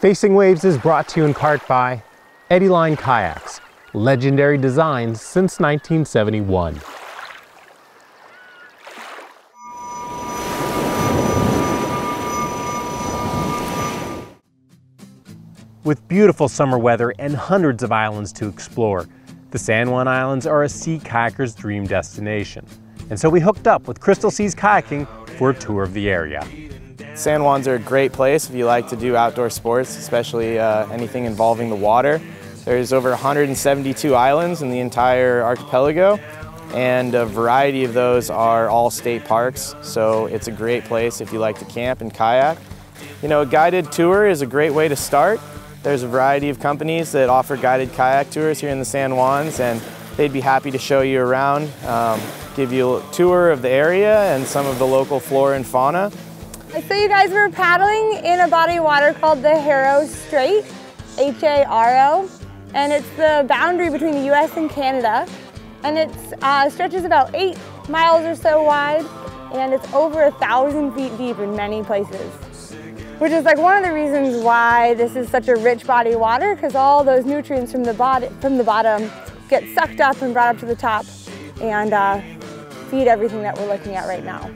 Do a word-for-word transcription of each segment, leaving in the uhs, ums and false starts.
Facing Waves is brought to you in part by Eddyline Kayaks, legendary designs since nineteen seventy-one. With beautiful summer weather and hundreds of islands to explore, the San Juan Islands are a sea kayaker's dream destination. And so we hooked up with Crystal Seas Kayaking for a tour of the area. San Juans are a great place if you like to do outdoor sports, especially uh, anything involving the water. There's over one hundred seventy-two islands in the entire archipelago, and a variety of those are all state parks, so it's a great place if you like to camp and kayak. You know, a guided tour is a great way to start. There's a variety of companies that offer guided kayak tours here in the San Juans, and they'd be happy to show you around, um, give you a tour of the area and some of the local flora and fauna. So you guys were paddling in a body of water called the Haro Strait, H A R O, and it's the boundary between the U S and Canada. And it uh, stretches about eight miles or so wide, and it's over a thousand feet deep in many places, which is like one of the reasons why this is such a rich body of water, because all those nutrients from the, body, from the bottom get sucked up and brought up to the top and uh, feed everything that we're looking at right now.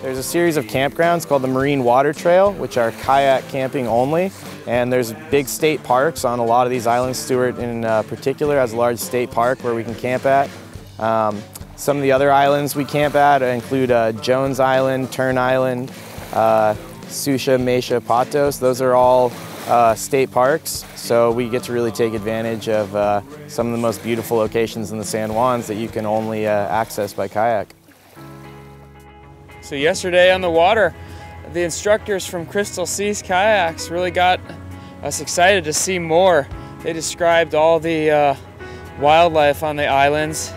There's a series of campgrounds called the Marine Water Trail, which are kayak camping only. And there's big state parks on a lot of these islands. Stewart in uh, particular has a large state park where we can camp at. Um, some of the other islands we camp at include uh, Jones Island, Turn Island, uh, Sucia, Mesha, Patos. Those are all uh, state parks. So we get to really take advantage of uh, some of the most beautiful locations in the San Juans that you can only uh, access by kayak. So yesterday on the water, the instructors from Crystal Seas Kayaks really got us excited to see more. They described all the uh, wildlife on the islands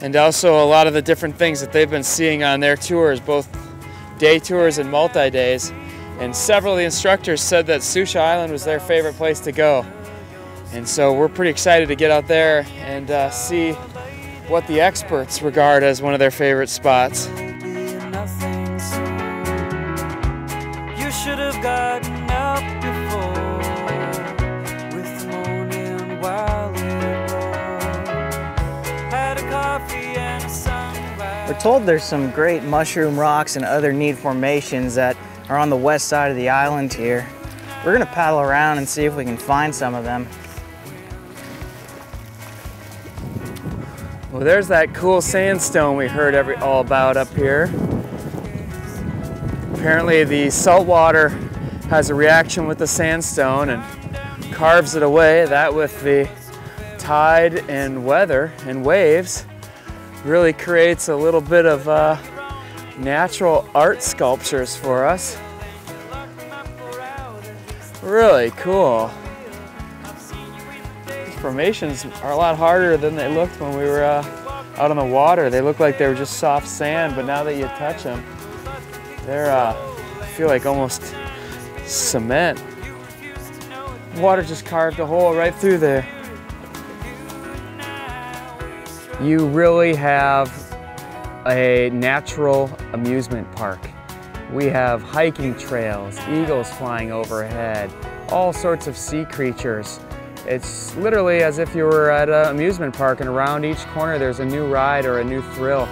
and also a lot of the different things that they've been seeing on their tours, both day tours and multi-days. And several of the instructors said that Sucia Island was their favorite place to go. And so we're pretty excited to get out there and uh, see what the experts regard as one of their favorite spots. Should have gotten up before with the morning while it rolled. Had a coffee and a sunrise. We're told there's some great mushroom rocks and other neat formations that are on the west side of the island here. We're going to paddle around and see if we can find some of them. Well, there's that cool sandstone we heard every, all about up here. Apparently the salt water has a reaction with the sandstone and carves it away. That with the tide and weather and waves really creates a little bit of uh, natural art sculptures for us. Really cool. These formations are a lot harder than they looked when we were uh, out on the water. They looked like they were just soft sand, but now that you touch them, they're, uh, I feel like almost cement. Water just carved a hole right through there. You really have a natural amusement park. We have hiking trails, eagles flying overhead, all sorts of sea creatures. It's literally as if you were at an amusement park, and around each corner there's a new ride or a new thrill.